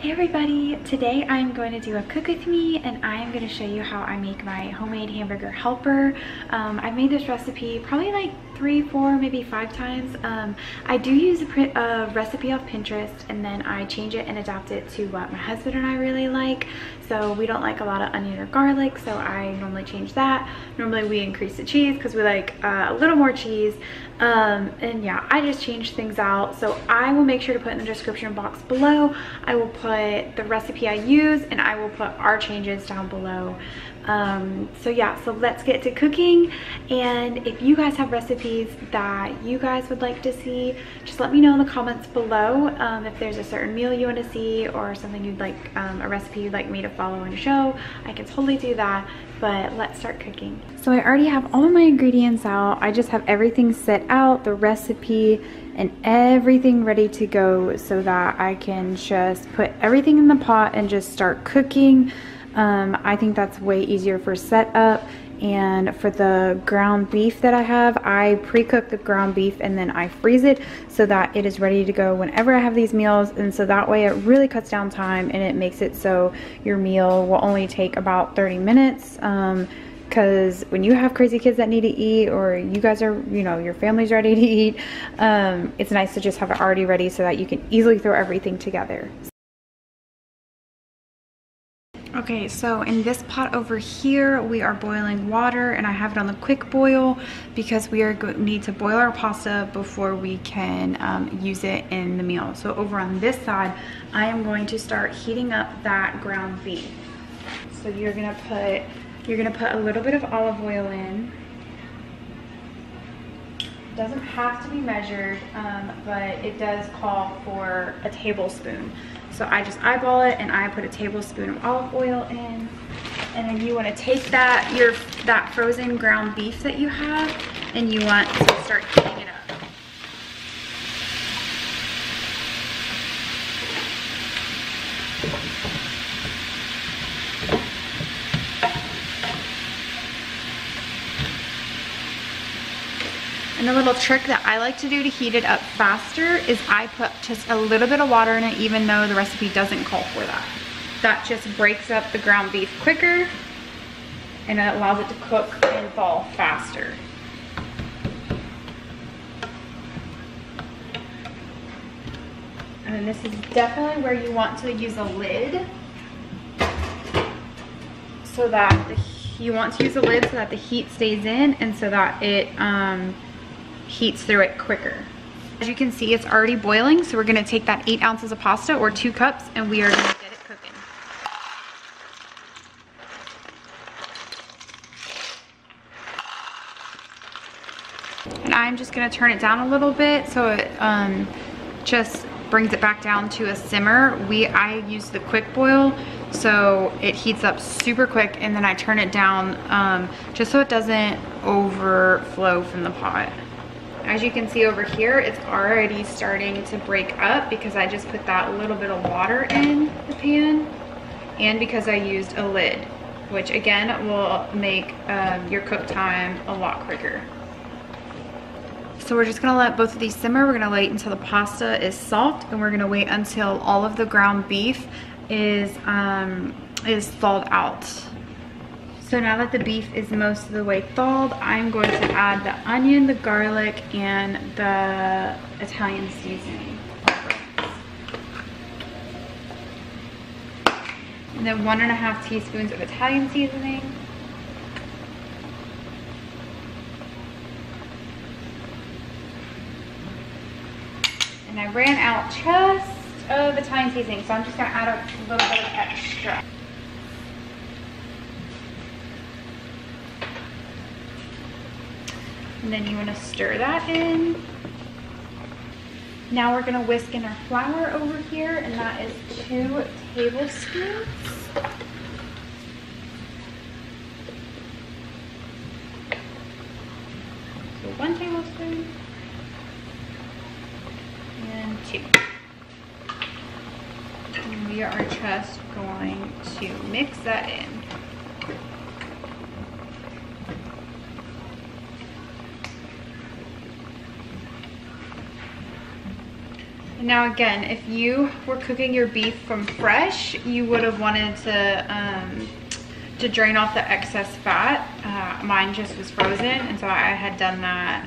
Hey everybody, today I'm going to do a cook with me and I'm going to show you how I make my homemade hamburger helper. I've made this recipe probably like 3, 4, maybe 5 times. I do use a recipe off Pinterest and then I change it and adapt it to what my husband and I really like. So we don't like a lot of onion or garlic, so I normally change that. Normally we increase the cheese because we like a little more cheese. And yeah, I just change things out. So I will make sure to put in the description box below. I will put the recipe I use and I will put our changes down below. So yeah, so let's get to cooking. And if you guys have recipes that you guys would like to see, just let me know in the comments below if there's a certain meal you want to see or something you'd like, a recipe you'd like me to follow and show. I can totally do that, but let's start cooking. So I already have all my ingredients out. I just have everything set out, the recipe and everything ready to go so that I can just put everything in the pot and just start cooking. I think that's way easier for setup. And for the ground beef that I have, I pre-cook the ground beef and then I freeze it so that it is ready to go whenever I have these meals. And so that way it really cuts down time and it makes it so your meal will only take about 30 minutes. Because when you have crazy kids that need to eat, or you guys are, you know, your family's ready to eat, it's nice to just have it already ready so that you can easily throw everything together. Okay, so in this pot over here, we are boiling water and I have it on the quick boil because we are need to boil our pasta before we can use it in the meal. So over on this side, I am going to start heating up that ground beef. So you're gonna put a little bit of olive oil in. Doesn't have to be measured, but it does call for a tablespoon. So I just eyeball it and I put a tablespoon of olive oil in. And then you want to take that that frozen ground beef that you have and you want to start heating it up. And the little trick that I like to do to heat it up faster is I put just a little bit of water in it, even though the recipe doesn't call for that. That just breaks up the ground beef quicker and it allows it to cook and thaw faster. And then this is definitely where you want to use a lid so that the heat stays in and so that it heats through it quicker. As you can see, it's already boiling, so we're gonna take that 8 ounces of pasta, or 2 cups, and we are gonna get it cooking. And I'm just gonna turn it down a little bit so it just brings it back down to a simmer. I use the quick boil, so it heats up super quick, and then I turn it down just so it doesn't overflow from the pot. As you can see over here, it's already starting to break up because I just put that little bit of water in the pan and because I used a lid, which again will make your cook time a lot quicker. So we're just gonna let both of these simmer. We're gonna wait until the pasta is soft and we're gonna wait until all of the ground beef is thawed out. So now that the beef is most of the way thawed, I'm going to add the onion, the garlic, and the Italian seasoning. And then 1.5 teaspoons of Italian seasoning. And I ran out just of Italian seasoning, so I'm just gonna add a little bit of extra. And then you want to stir that in. Now we're going to whisk in our flour over here, and that is 2 tablespoons. So 1 tablespoon and 2. And we are just going to mix that in. And Now again, if you were cooking your beef from fresh, you would have wanted to drain off the excess fat. Mine just was frozen, and so I had done that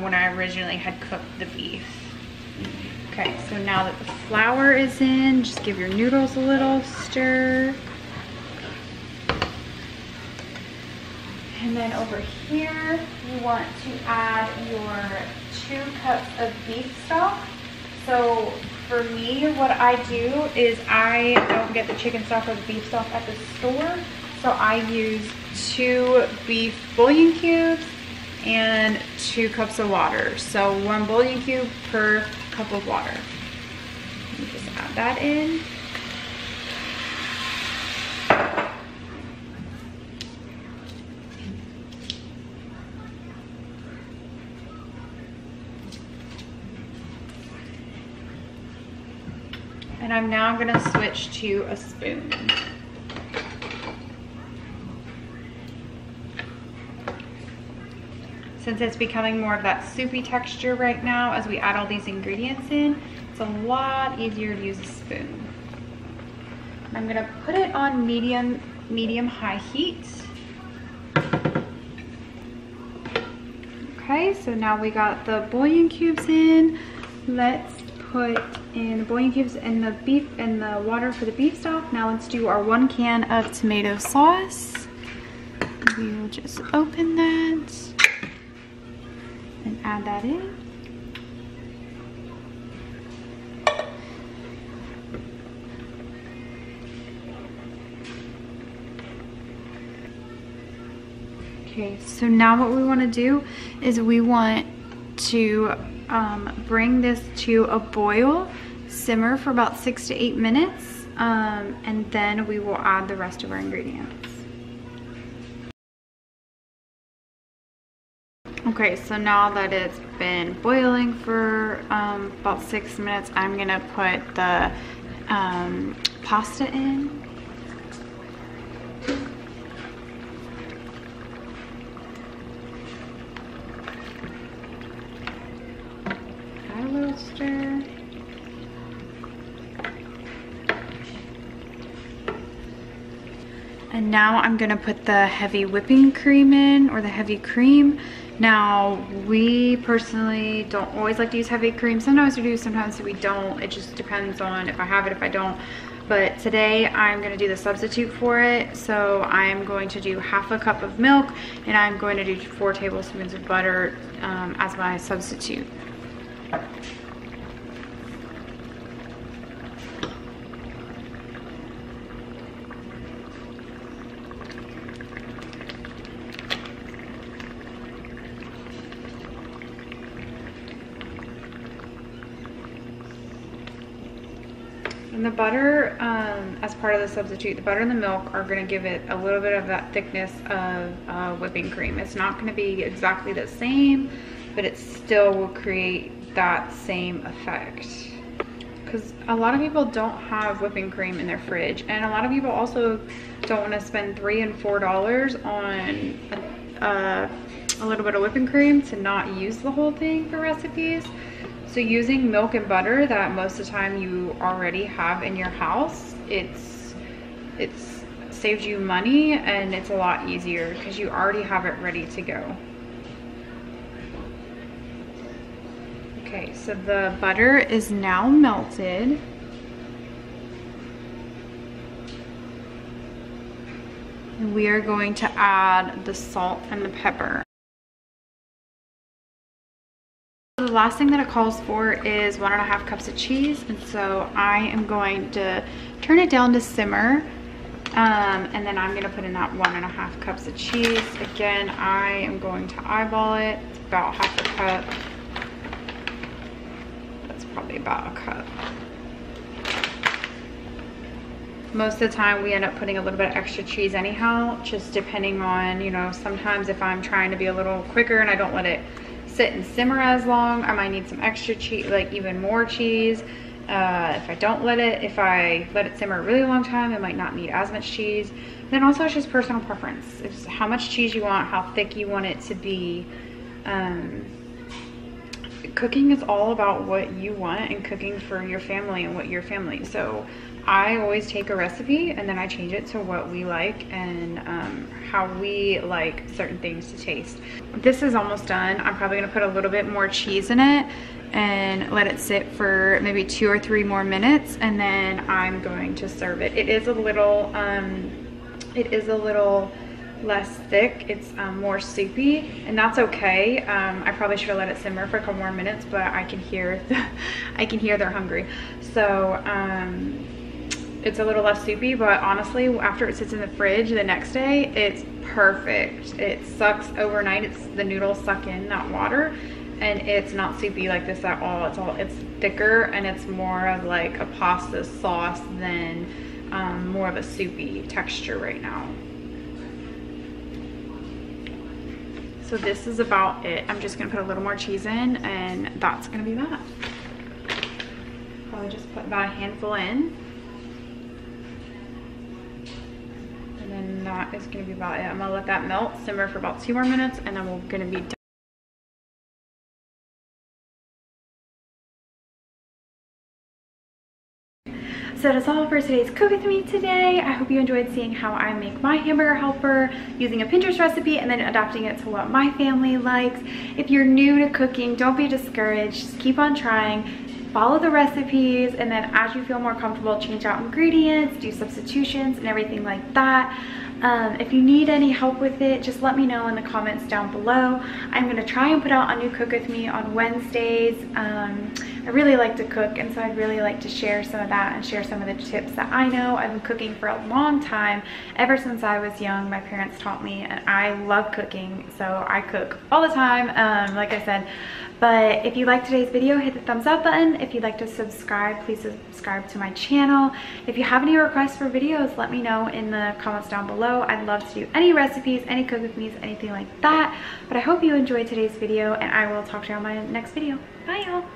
when I originally had cooked the beef. Okay, so now that the flour is in, just give your noodles a little stir. And then over here, you want to add your 2 cups of beef stock. So for me, what I do is I don't get the chicken stock or the beef stock at the store. So I use 2 beef bouillon cubes and 2 cups of water. So 1 bouillon cube per cup of water. Let me just add that in. And I'm now going to switch to a spoon. Since it's becoming more of that soupy texture right now as we add all these ingredients in, it's a lot easier to use a spoon. I'm going to put it on medium-high heat. Okay, so now we got the bouillon cubes in. Let's put in the bouillon cubes and the beef and the water for the beef stock. Now let's do our 1 can of tomato sauce. We will just open that and add that in. Okay, so now what we want to do is we want to bring this to a boil, simmer for about 6 to 8 minutes, and then we will add the rest of our ingredients. Okay, so now that it's been boiling for about 6 minutes, I'm gonna put the pasta in. Stir. And now I'm gonna put the heavy whipping cream in, or the heavy cream. Now, we personally don't always like to use heavy cream. Sometimes we do, sometimes we don't. It just depends on if I have it, if I don't. But today I'm gonna do the substitute for it. So I'm going to do 1/2 cup of milk, and I'm going to do 4 tablespoons of butter as my substitute. And the butter, as part of the substitute, the butter and the milk are going to give it a little bit of that thickness of whipping cream. It's not going to be exactly the same, but it still will create that same effect. Because a lot of people don't have whipping cream in their fridge, and a lot of people also don't want to spend $3 and $4 on a little bit of whipping cream to not use the whole thing for recipes. So using milk and butter that most of the time you already have in your house, it's saved you money, and it's a lot easier because you already have it ready to go. Okay, so the butter is now melted. And we are going to add the salt and the pepper. The last thing that it calls for is 1 1/2 cups of cheese, and so I am going to turn it down to simmer, and then I'm going to put in that 1 1/2 cups of cheese. Again, I am going to eyeball it. It's about 1/2 cup. That's probably about 1 cup. Most of the time we end up putting a little bit of extra cheese anyhow, just depending on, you know, sometimes if I'm trying to be a little quicker and I don't let it sit and simmer as long, I might need some extra cheese, like even more cheese. If I let it simmer a really long time, it might not need as much cheese. And then also it's just personal preference. It's how much cheese you want, how thick you want it to be. cooking is all about what you want and cooking for your family and what your family. So I always take a recipe and then I change it to what we like and how we like certain things to taste. This is almost done. I'm probably gonna put a little bit more cheese in it and let it sit for maybe 2 or 3 more minutes, and then I'm going to serve it. It is a little less thick. It's more soupy, and that's okay. I probably should have let it simmer for a couple more minutes, but I can hear they're hungry. So it's a little less soupy, but honestly, after it sits in the fridge the next day, it's perfect. It sucks overnight. The noodles suck in that water, and it's not soupy like this at all. It's thicker, and it's more of like a pasta sauce than more of a soupy texture right now. So this is about it. I'm just gonna put a little more cheese in, and that's gonna be that. Probably just put about a handful in. And then that is gonna be about it. I'm gonna let that melt, simmer for about 2 more minutes, and then we're gonna be done. So that's all for today's Cook With Me today. I hope you enjoyed seeing how I make my hamburger helper using a Pinterest recipe and then adapting it to what my family likes. If you're new to cooking, don't be discouraged. Just keep on trying. Follow the recipes, and then as you feel more comfortable, change out ingredients, do substitutions and everything like that. If you need any help with it, just let me know in the comments down below. I'm going to try and put out a new Cook With Me on Wednesdays. I really like to cook, and so I'd really like to share some of that and share some of the tips that I know. I've been cooking for a long time. Ever since I was young, my parents taught me, and I love cooking, so I cook all the time, like I said. But if you like today's video, hit the thumbs up button. If you'd like to subscribe, please subscribe to my channel. If you have any requests for videos, let me know in the comments down below. I'd love to do any recipes, any cook with me's, anything like that. But I hope you enjoyed today's video, and I will talk to you on my next video. Bye, y'all.